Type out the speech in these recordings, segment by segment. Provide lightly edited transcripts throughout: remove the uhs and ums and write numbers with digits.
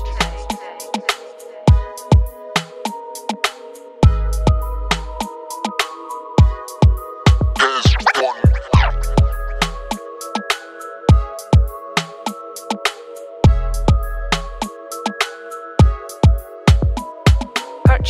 tracks today. Purchase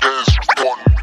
Test one.